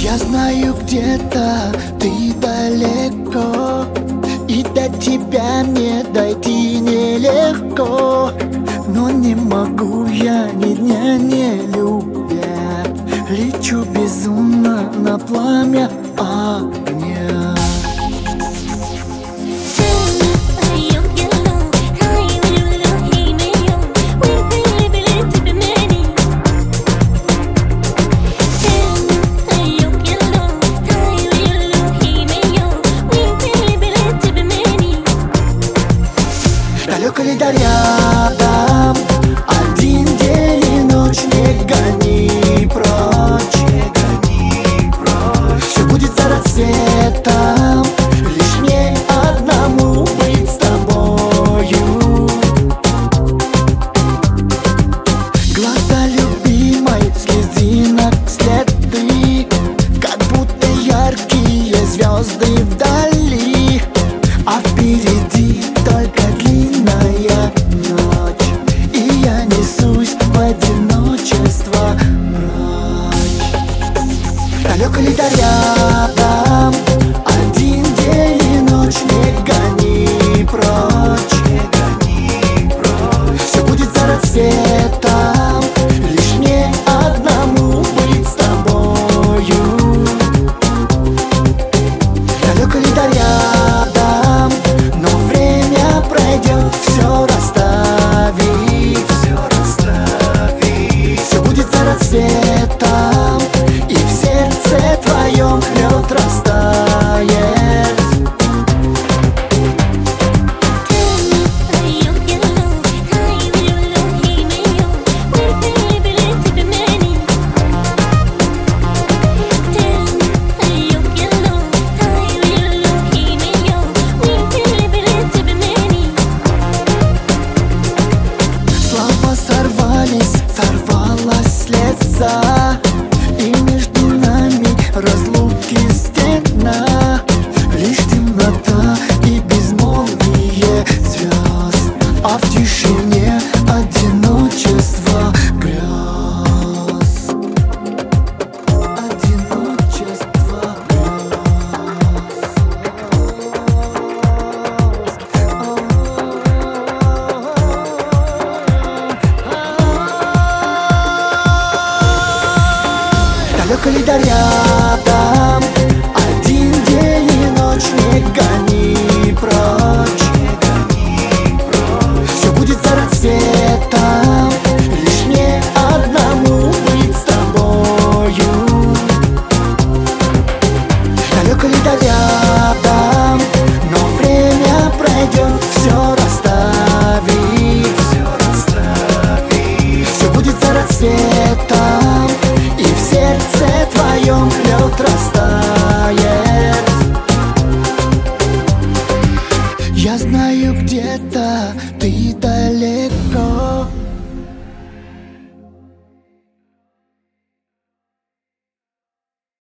Я знаю, где-то ты далеко, и до тебя мне дойти нелегко. Но не могу я ни дня не любя, лечу безумно на пламя огня. Далеко ли да рядом, один день и ночь, не гони прочь, не гони прочь. Все будет за рассветом, лишь мне одному быть с тобою. Глаза любимой слезинок следы, как будто яркие звезды вдали, а впереди только длинная ночь, и я несусь в одиночество прочь. Далеко ли да рядом, один день и ночь, не гони прочь, не гони прочь. Все будет за рассветом, лишь мне одному быть с тобою. Далеко ли да рядом, но время пройдет, все расставит, все расставит. Все будет за рассветом, и в сердце твоем лед растает. Сорвалась слеза, и между нами разлуки стена. Лишь темнота и безмолвие звезд, а в тишине одиночество грез. Одиночество грез. Далеко ли да рядом, один день и ночь, не гони прочь, не гони прочь. Все будет за рассветом, лишь мне одному быть с тобою. Далеко ли да рядом, но время пройдет, все расставит, все расставит. Все будет за рассветом, и в сердце твоем лед растает. Я знаю, где-то ты